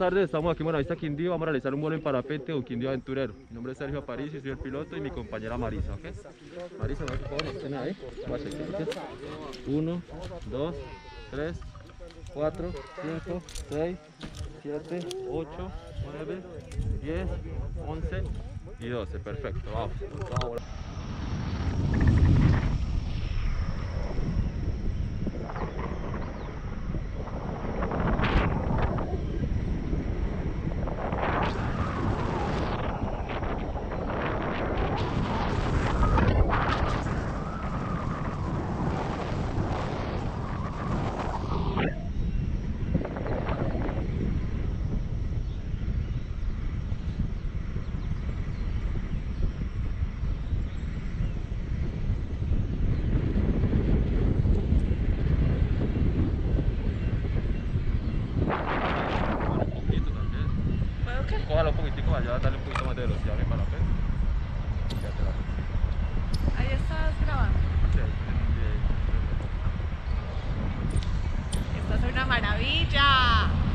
Buenas tardes, estamos aquí en Buenavista Quindío, vamos a realizar un vuelo en parapente o Quindío Aventurero. Mi nombre es Sergio Aparicio, soy el piloto y mi compañera Marisa, ¿ok? Marisa, por favor, estén ahí. 1, 2, 3, 4, 5, 6, 7, 8, 9, 10, 11 y 12. Perfecto, vamos. Cójalo un poquitico allá, dale un poquito más de velocidad a mi parapente. Ahí estás grabando. Sí. Esto es una maravilla.